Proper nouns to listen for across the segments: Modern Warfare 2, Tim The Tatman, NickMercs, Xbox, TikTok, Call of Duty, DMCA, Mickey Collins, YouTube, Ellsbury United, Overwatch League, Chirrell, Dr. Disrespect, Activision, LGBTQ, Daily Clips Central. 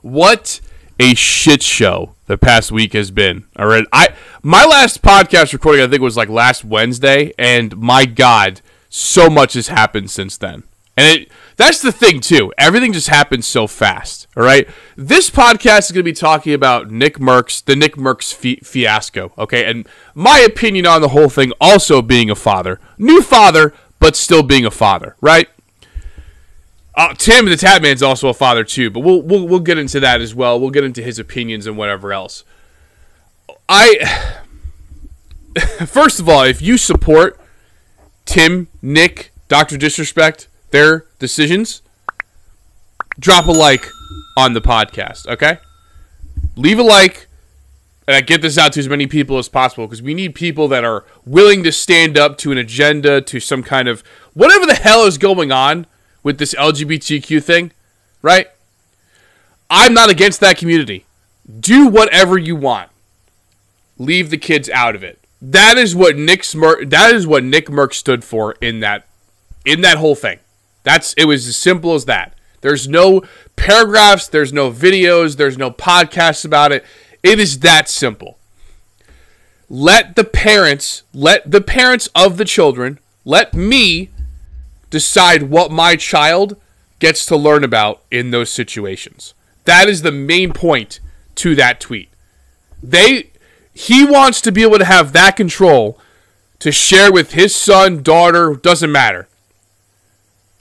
What a shit show the past week has been. All right, my last podcast recording, I think, was like last Wednesday, and my God, so much has happened since then. And that's the thing, too. Everything just happens so fast, all right? This podcast is going to be talking about NickMercs, the NickMercs fiasco, okay? And my opinion on the whole thing, also being a father. New father, but still being a father, right? Tim The Tatman is also a father, too, but we'll get into that as well. We'll get into his opinions and whatever else. First of all, if you support Tim, Nick, Dr. Disrespect, their decisions, drop a like on the podcast, okay? Leave a like, and I get this out to as many people as possible, because we need people that are willing to stand up to an agenda, to some kind of whatever the hell is going on with this LGBTQ thing, right? I'm not against that community. Do whatever you want. Leave the kids out of it. That is what NickMercs stood for in that whole thing. It was as simple as that. There's no paragraphs, there's no videos, there's no podcasts about it. It is that simple. Let the parents of the children, let me decide what my child gets to learn about in those situations. That is the main point to that tweet. He wants to be able to have that control to share with his son, daughter, doesn't matter,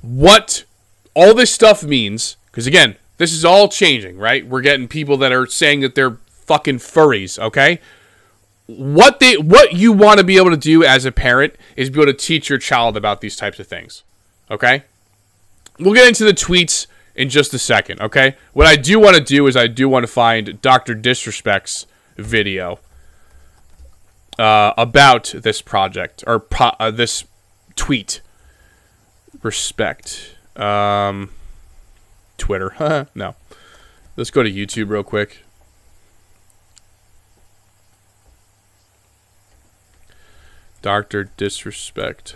what all this stuff means. Because again, this is all changing, right? We're getting people that are saying that they're fucking furries, okay? What you want to be able to do as a parent is be able to teach your child about these types of things, okay? We'll get into the tweets in just a second, okay? What I do want to do is I do want to find Dr. Disrespect's video about this project, or this tweet. Respect. Twitter. No. Let's go to YouTube real quick. Dr. Disrespect.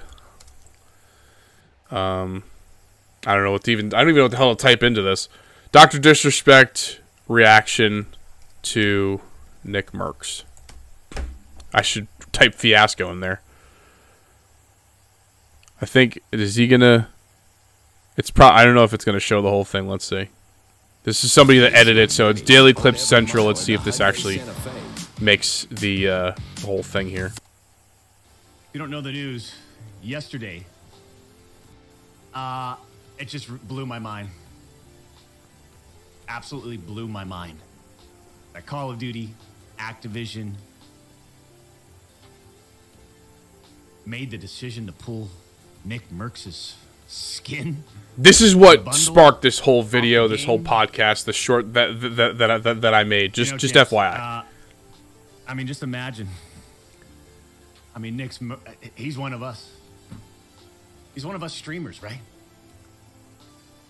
I don't know what to even... I don't even know what the hell to type into this. Dr. Disrespect reaction to NickMercs. I should type fiasco in there. I think, is he gonna... I don't know if it's gonna show the whole thing. Let's see. This is somebody that edited it, so it's Daily Clips Central. Let's see if this actually makes the whole thing here. You don't know the news. Yesterday, it just blew my mind. Absolutely blew my mind. That Call of Duty, Activision, made the decision to pull NickMercs' skin. This is what sparked this whole video, this whole podcast, the short that I made. Just FYI. I mean, just imagine. I mean, he's one of us. He's one of us streamers, right?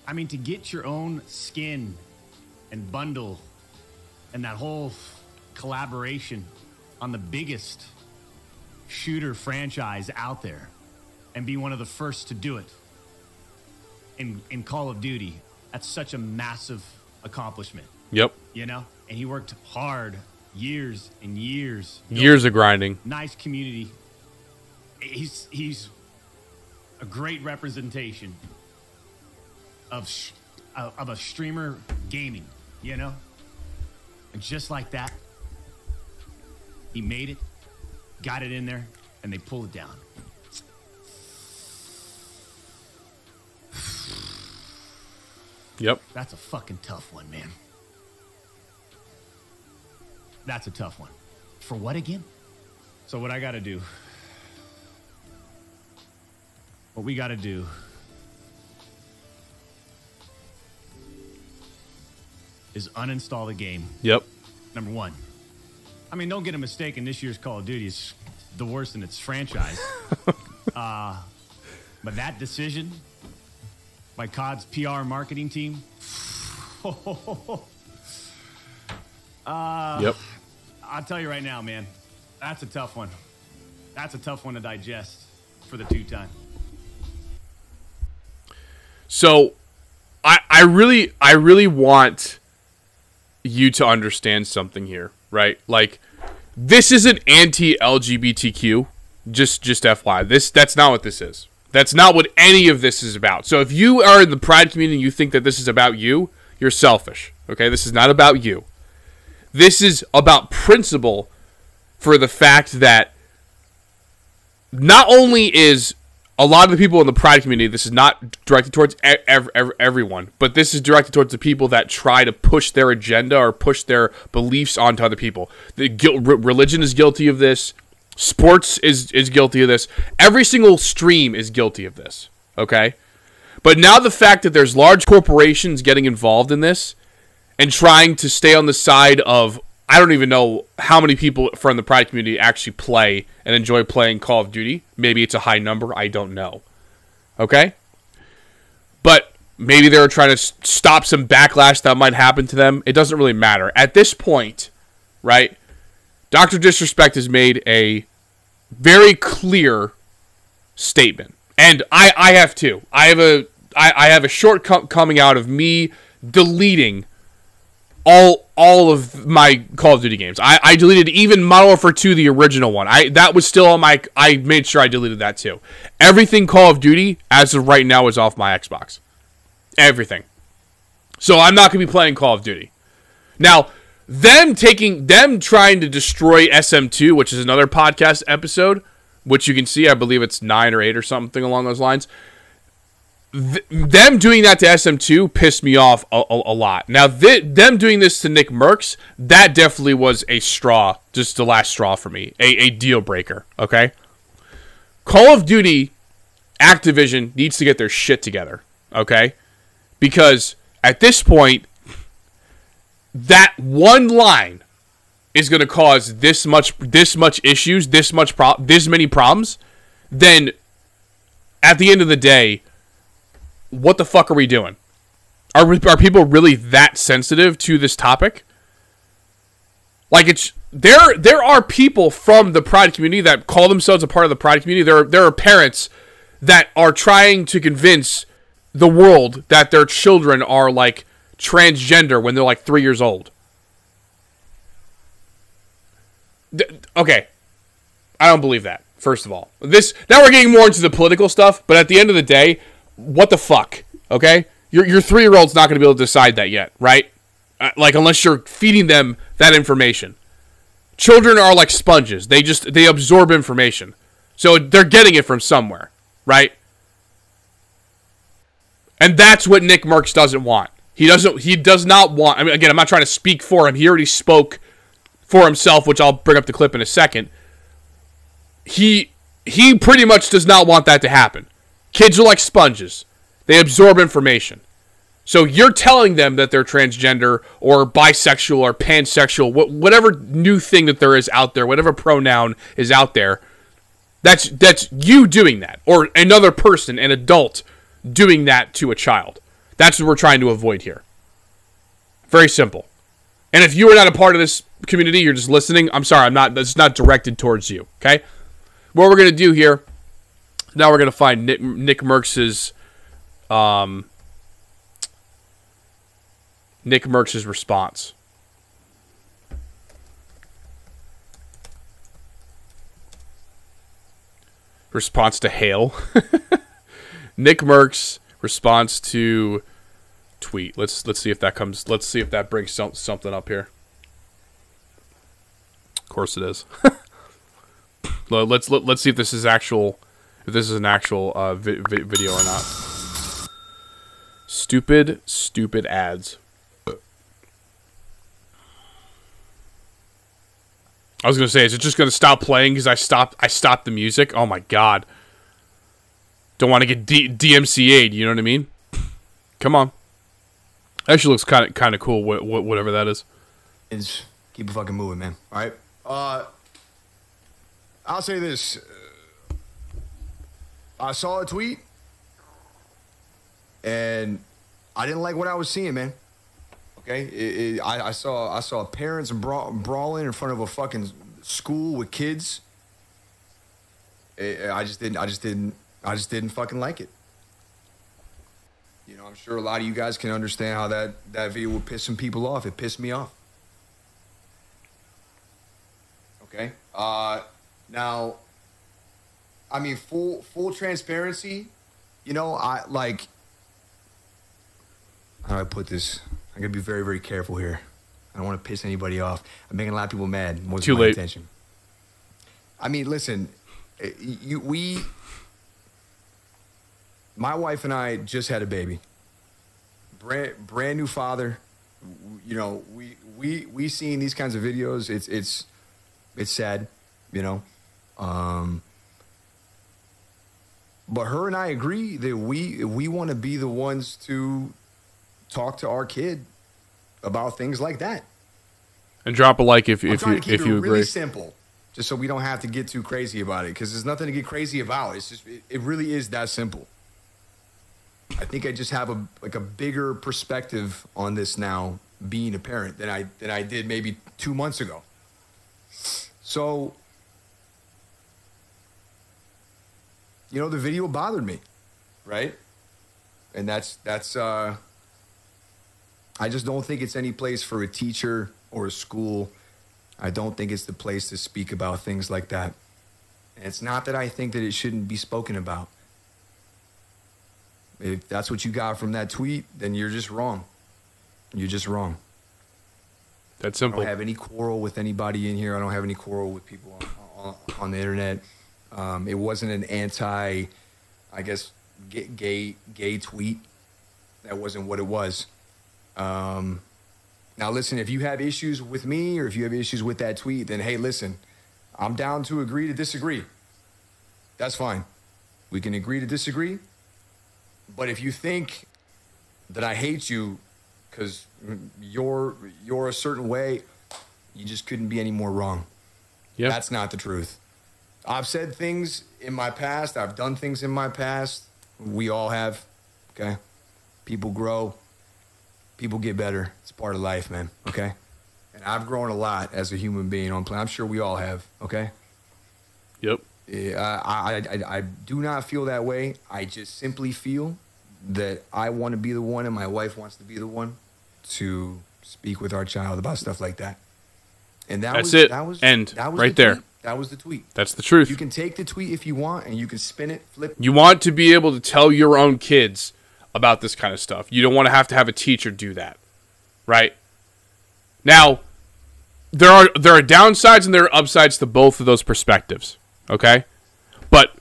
I mean, to get your own skin and bundle and that whole collaboration on the biggest shooter franchise out there and be one of the first to do it in Call of Duty, that's such a massive accomplishment. Yep. You know, and he worked hard, years and years, years of grinding. Nice community. He's a great representation of a streamer gaming, you know, and just like that, he made it. Got it in there, and they pull it down. Yep. That's a fucking tough one, man. That's a tough one. For what again? So what I gotta do, what we gotta do, is uninstall the game. Yep. Number one. I mean, don't get it mistaken. This year's Call of Duty is the worst in its franchise. But that decision by COD's PR marketing team. Yep. I'll tell you right now, man, that's a tough one. That's a tough one to digest for the two-time. So I really want you to understand something here, right? Like, this isn't anti-LGBTQ. Just FYI, that's not what this is. That's not what any of this is about. So if you are in the Pride community and you think that this is about you, you're selfish. Okay, this is not about you. This is about principle, for the fact that not only is a lot of the people in the Pride community, this is not directed towards everyone, but this is directed towards the people that try to push their agenda or push their beliefs onto other people. Religion is guilty of this. Sports is guilty of this. Every single stream is guilty of this, okay? But now the fact that there's large corporations getting involved in this and trying to stay on the side of, I don't even know how many people from the Pride community actually play and enjoy playing Call of Duty. Maybe it's a high number. I don't know, okay? But maybe they're trying to stop some backlash that might happen to them. It doesn't really matter. At this point, right, Dr. Disrespect has made a very clear statement, and I have too. I have a shortcut coming out of me deleting all of my Call of Duty games. I deleted even Modern Warfare 2, the original one. That was still on my. I made sure I deleted that too. Everything Call of Duty as of right now is off my Xbox. Everything. So I'm not gonna be playing Call of Duty now. Them trying to destroy SM2, which is another podcast episode, which you can see, I believe it's 9 or 8 or something along those lines. Them doing that to SM2 pissed me off a lot. Now, them doing this to NickMercs, that definitely was a straw, just the last straw for me, a deal breaker, okay? Call of Duty, Activision needs to get their shit together, okay? Because at this point, that one line is going to cause this much issues, this many problems. Then at the end of the day, what the fuck are we doing? Are people really that sensitive to this topic? Like, it's there are people from the Pride community that call themselves a part of the Pride community. There are parents that are trying to convince the world that their children are like transgender when they're like 3 years old. Okay, I don't believe that. First of all, now we're getting more into the political stuff, but at the end of the day, what the fuck? Okay, your 3-year-old's not going to be able to decide that yet, right? Like, unless you're feeding them that information. Children are like sponges. They absorb information, so they're getting it from somewhere, right? And that's what NickMercs doesn't want. He does not want, I mean, again, I'm not trying to speak for him. He already spoke for himself, which I'll bring up the clip in a second. He pretty much does not want that to happen. Kids are like sponges. They absorb information. So you're telling them that they're transgender or bisexual or pansexual, whatever new thing that there is out there, whatever pronoun is out there, that's you doing that, or another person, an adult, doing that to a child. That's what we're trying to avoid here. Very simple. And if you are not a part of this community, you're just listening, I'm sorry, I'm not. It's not directed towards you, okay? What we're going to do here, now we're going to find NickMercs' NickMercs' response. Response to hail. NickMercs' response to tweet. Let's see if that comes. Let's see if that brings something up here. Of course it is. let's see if this is actual. If this is an actual video or not. Stupid ads. I was gonna say, is it just gonna stop playing because I stopped the music? Oh my god. Don't want to get DMCA'd. You know what I mean? Come on. Actually looks kind of cool, whatever that is. It's keep it fucking moving, man. All right. I'll say this. I saw a tweet and I didn't like what I was seeing, man. Okay? I saw parents brawling in front of a fucking school with kids. I just didn't fucking like it. You know, I'm sure a lot of you guys can understand how that video would piss some people off. It pissed me off. Okay. Now, I mean, full transparency, you know, I like, how do I put this? I'm going to be very, very careful here. I don't want to piss anybody off. I'm making a lot of people mad. More than my intention. I mean, listen, my wife and I just had a baby. Brand new father. You know, we seeing these kinds of videos. It's sad, you know. But her and I agree that we want to be the ones to talk to our kid about things like that. And drop a like if you agree. Really simple. Just so we don't have to get too crazy about it, because there's nothing to get crazy about. It's just it really is that simple. I think I just have a bigger perspective on this now, being a parent, than I did maybe 2 months ago. So, you know, the video bothered me, right? And that's I just don't think it's any place for a teacher or a school. I don't think it's the place to speak about things like that. And it's not that I think that it shouldn't be spoken about. If that's what you got from that tweet, then you're just wrong. You're just wrong. That's simple. I don't have any quarrel with anybody in here. I don't have any quarrel with people on the internet. It wasn't an anti, I guess, gay tweet. That wasn't what it was. Now, listen, if you have issues with me or if you have issues with that tweet, then, hey, listen, I'm down to agree to disagree. That's fine. We can agree to disagree. But if you think that I hate you because you're a certain way, you just couldn't be any more wrong. Yep. That's not the truth. I've said things in my past. I've done things in my past. We all have. Okay. People grow. People get better. It's part of life, man. Okay. And I've grown a lot as a human being on planet. I'm sure we all have. Okay. Yep. I do not feel that way. I just simply feel that I want to be the one, and my wife wants to be the one to speak with our child about stuff like that. And that's it. That was the tweet. That's the truth. You can take the tweet if you want, and you can spin it, flip it. You want to be able to tell your own kids about this kind of stuff. You don't want to have a teacher do that, right? Now, there are downsides and there are upsides to both of those perspectives, okay? But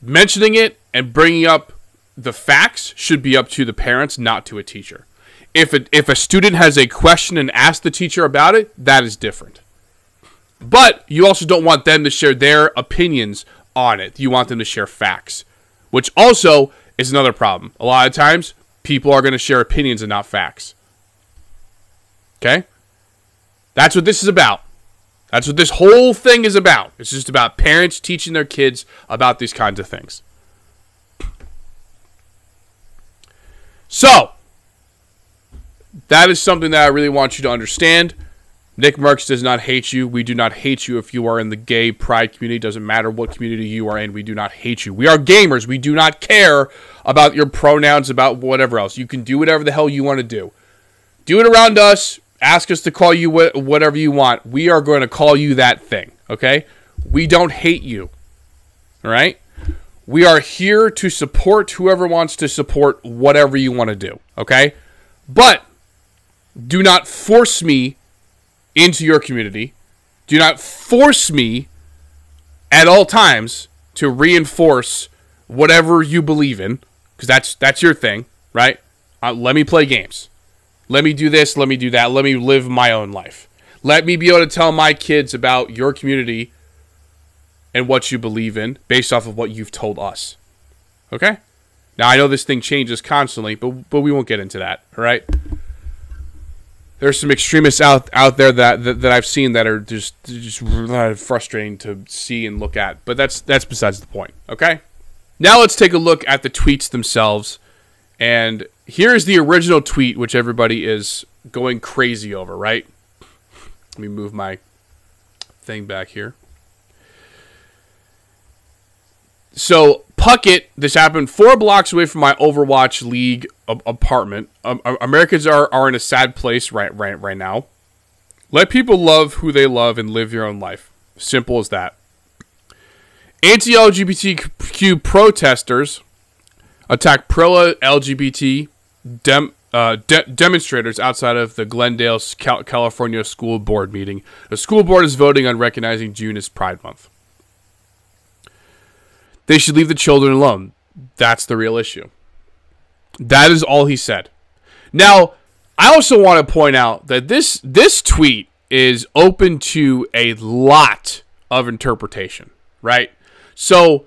mentioning it and bringing up the facts should be up to the parents, not to a teacher. If a student has a question and asks the teacher about it, that is different. But you also don't want them to share their opinions on it. You want them to share facts, which also is another problem. A lot of times, people are going to share opinions and not facts. Okay? That's what this is about. That's what this whole thing is about. It's just about parents teaching their kids about these kinds of things. So, that is something that I really want you to understand. NickMercs does not hate you. We do not hate you if you are in the gay pride community. It doesn't matter what community you are in. We do not hate you. We are gamers. We do not care about your pronouns, about whatever else. You can do whatever the hell you want to do. Do it around us. Ask us to call you whatever you want. We are going to call you that thing, okay? We don't hate you, all right? We are here to support whoever wants to support whatever you want to do, okay? But do not force me into your community. Do not force me at all times to reinforce whatever you believe in, because that's your thing, right? Let me play games. Let me do this. Let me do that. Let me live my own life. Let me be able to tell my kids about your community and what you believe in based off of what you've told us. Okay? Now, I know this thing changes constantly, but we won't get into that, all right? There's some extremists out there that I've seen that are just frustrating to see and look at. But that's besides the point, okay? Now let's take a look at the tweets themselves. And here's the original tweet, which everybody is going crazy over, right? Let me move my thing back here. So Puckett, this happened 4 blocks away from my Overwatch League apartment. Americans are in a sad place right now. Let people love who they love and live your own life. Simple as that. Anti-LGBTQ protesters attacked pro-LGBT demonstrators outside of the Glendale, California school board meeting. The school board is voting on recognizing June as Pride Month. They should leave the children alone. That's the real issue. That is all he said. Now, I also want to point out that this tweet is open to a lot of interpretation, right? So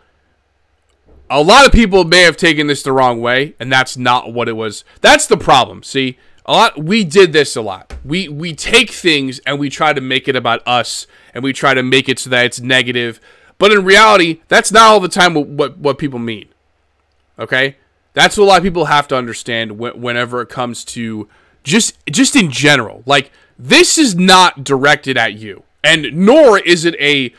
a lot of people may have taken this the wrong way, and that's not what it was. That's the problem. See, we did this a lot. We take things and we try to make it about us, and we try to make it so that it's negative. But in reality, that's not all the time what people mean. Okay? That's what a lot of people have to understand whenever it comes to just in general. Like, this is not directed at you, and nor is it a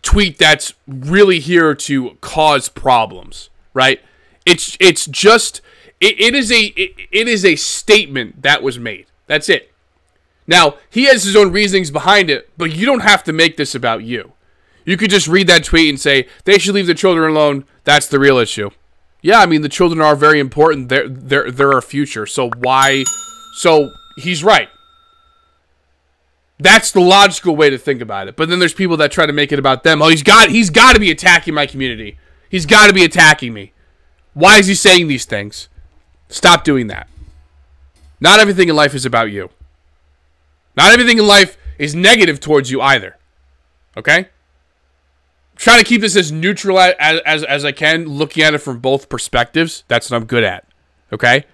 tweet that's really here to cause problems, right? It's just it is a statement that was made. That's it. Now, he has his own reasonings behind it, but you don't have to make this about you. You could just read that tweet and say, they should leave the children alone. That's the real issue. Yeah, I mean, the children are very important. They're our future. So why? So he's right. That's the logical way to think about it. But then there's people that try to make it about them. Oh, he's got to be attacking my community. He's got to be attacking me. Why is he saying these things? Stop doing that. Not everything in life is about you. Not everything in life is negative towards you either. Okay? Try to keep this as neutral as I can, looking at it from both perspectives. That's what I'm good at. Okay?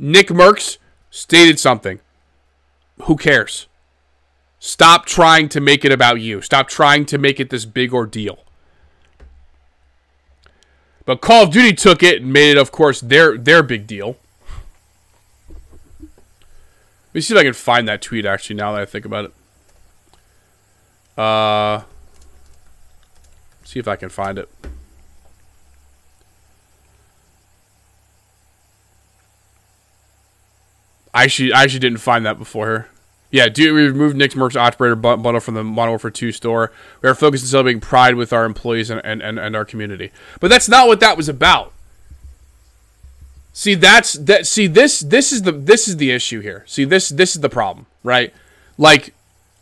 NickMercs stated something. Who cares? Stop trying to make it about you. Stop trying to make it this big ordeal. But Call of Duty took it and made it, of course, their big deal. Let me see if I can find that tweet, actually, now that I think about it. See if I can find it. I actually didn't find that before here. Yeah, dude, we removed NickMercs operator bundle from the Modern Warfare 2 store. We are focused on celebrating pride with our employees and our community. But that's not what that was about. See, this is the issue here. See, this is the problem, right? Like,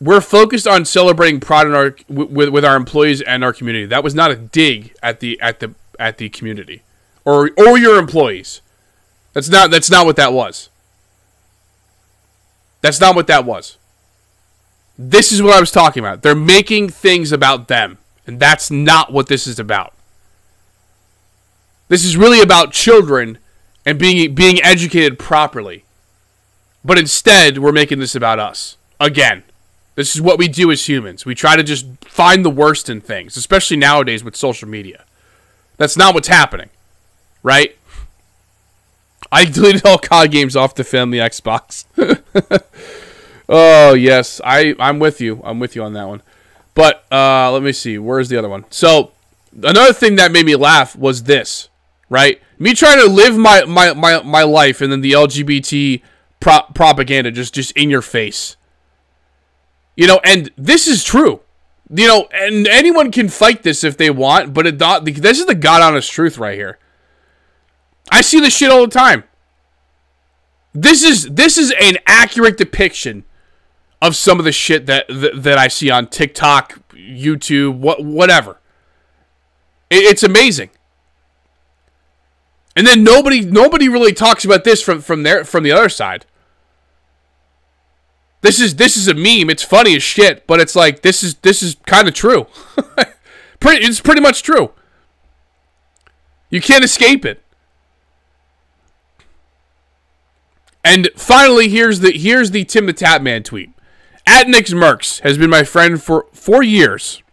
we're focused on celebrating pride in our with our employees and our community. That was not a dig at the community or your employees. That's not what that was. That's not what that was. This is what I was talking about. They're making things about them, and that's not what this is about. This is really about children and being educated properly. But instead, we're making this about us again. This is what we do as humans. We try to just find the worst in things, especially nowadays with social media. That's not what's happening, right? I deleted all COD games off the family Xbox. Oh, yes. I'm with you. I'm with you on that one. But let me see. Where's the other one? So another thing that made me laugh was this, right? Me trying to live my life, and then the LGBT propaganda just in your face. You know, and this is true. You know, and anyone can fight this if they want, but this is the God-honest truth right here. I see this shit all the time. This is an accurate depiction of some of the shit that I see on TikTok, YouTube, whatever. It's amazing. And then nobody really talks about this from the other side. This is a meme. It's funny as shit, but it's like this is kind of true. It's pretty much true. You can't escape it. And finally, here's the Tim the Tatman tweet. At NickMercs has been my friend for 4 years.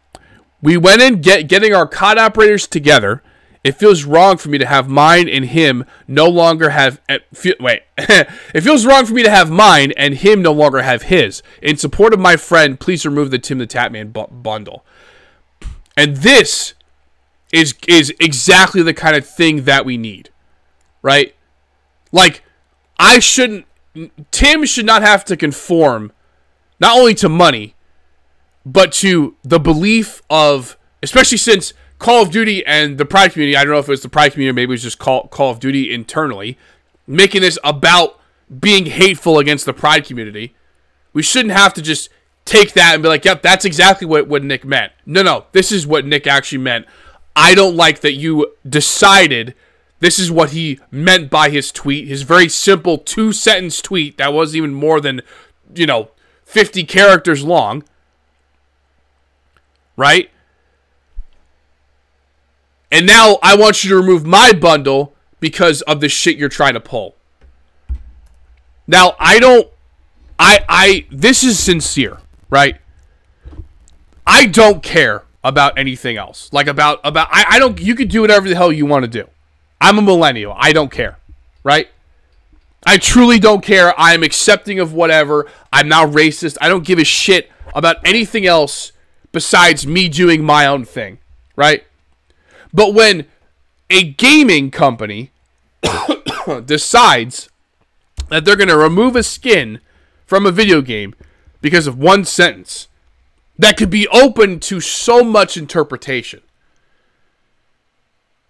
We went in getting our COD operators together. It feels wrong for me to have mine and him no longer have... It feels wrong for me to have mine and him no longer have his. In support of my friend, please remove the Tim the Tatman bundle. And this is exactly the kind of thing that we need, right? Like, Tim should not have to conform not only to money, but to the belief of, especially since Call of Duty and the pride community, I don't know if it was the pride community, maybe it was just Call of Duty internally, making this about being hateful against the pride community. We shouldn't have to just take that and be like, yep, that's exactly what Nick meant. No, this is what Nick actually meant. I don't like that you decided this is what he meant by his tweet, his very simple 2-sentence tweet that wasn't even more than, 50 characters long. Right? And now I want you to remove my bundle because of the shit you're trying to pull. Now, this is sincere, right? I don't care about anything else. Like, I don't, you can do whatever the hell you want to do. I'm a millennial. I don't care, right? I truly don't care. I am accepting of whatever. I'm not racist. I don't give a shit about anything else besides me doing my own thing, right? But when a gaming company decides that they're going to remove a skin from a video game because of one sentence, that could be open to so much interpretation,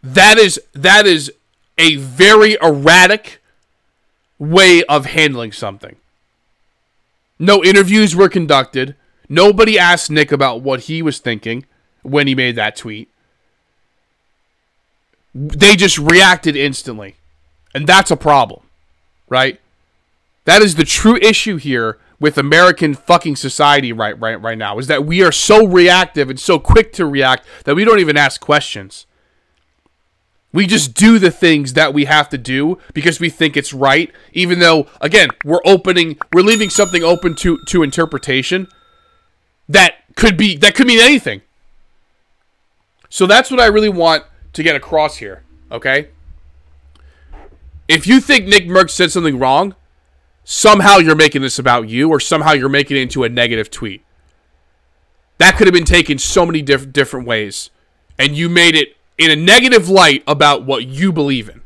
that is a very erratic way of handling something. No interviews were conducted. Nobody asked Nick about what he was thinking when he made that tweet. They just reacted instantly. And that's a problem, right? That is the true issue here with American fucking society right now, is that we are so reactive and so quick to react that we don't even ask questions. We just do the things that we have to do because we think it's right, even though, again, we're leaving something open to interpretation that could mean anything. So that's what I really want to get across here, okay? If you think NickMercs said something wrong, somehow you're making this about you, or somehow you're making it into a negative tweet. That could have been taken so many different ways, and you made it in a negative light about what you believe in.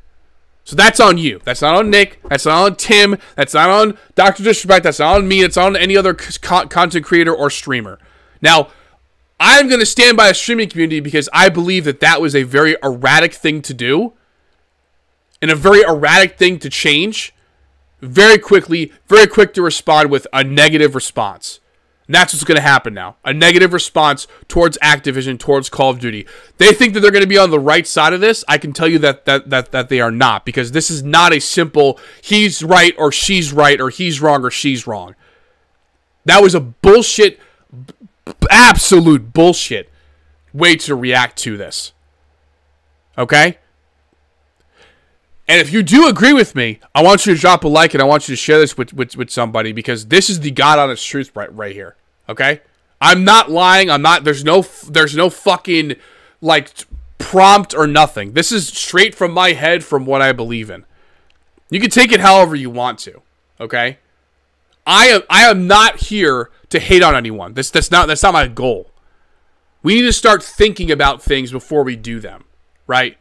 So that's on you. That's not on Nick. That's not on Tim. That's not on Dr. Disrespect. That's not on me. It's on any other content creator or streamer. Now, I'm going to stand by a streaming community because I believe that that was a very erratic thing to do and a very erratic thing to change very quickly, very quick to respond with a negative response. And that's what's going to happen now. A negative response towards Activision, towards Call of Duty. They think that they're going to be on the right side of this. I can tell you that they are not, because this is not a simple he's right or she's right or he's wrong or she's wrong. That was a bullshit, absolute bullshit way to react to this. Okay? And if you do agree with me, I want you to drop a like, and I want you to share this with somebody, because this is the God honest truth right here. Okay? I'm not lying. I'm not. There's no fucking like prompt or nothing. This is straight from my head, from what I believe in. You can take it however you want to. Okay? I am not here to hate on anyone. That's not my goal. We need to start thinking about things before we do them, right?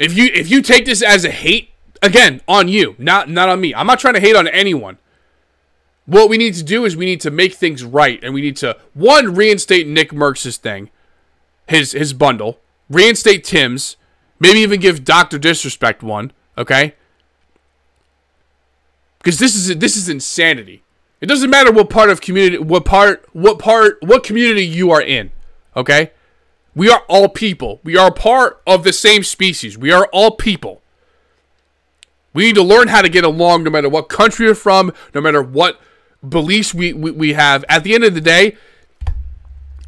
If you take this as a hate, again, on you, not on me. I'm not trying to hate on anyone. What we need to do is we need to make things right, and we need to, one, reinstate NickMercs' thing, his bundle, reinstate Tim's, maybe even give Dr. Disrespect one, okay? Because this is insanity. It doesn't matter what part of community, what community you are in, okay? We are all people. We are part of the same species. We are all people. We need to learn how to get along no matter what country you're from, no matter what beliefs we have. At the end of the day,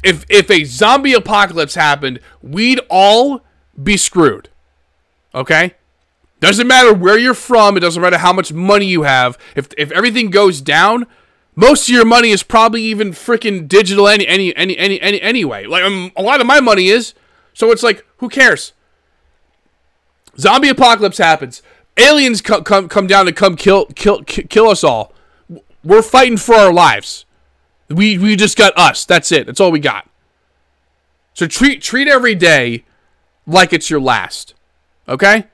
if a zombie apocalypse happened, we'd all be screwed. Okay? Doesn't matter where you're from. It doesn't matter how much money you have. If everything goes down, most of your money is probably even freaking digital anyway. Like, a lot of my money is. So it's like, who cares? Zombie apocalypse happens. Aliens come down to kill us all. We're fighting for our lives. We just got us. That's it. That's all we got. So treat every day like it's your last. Okay?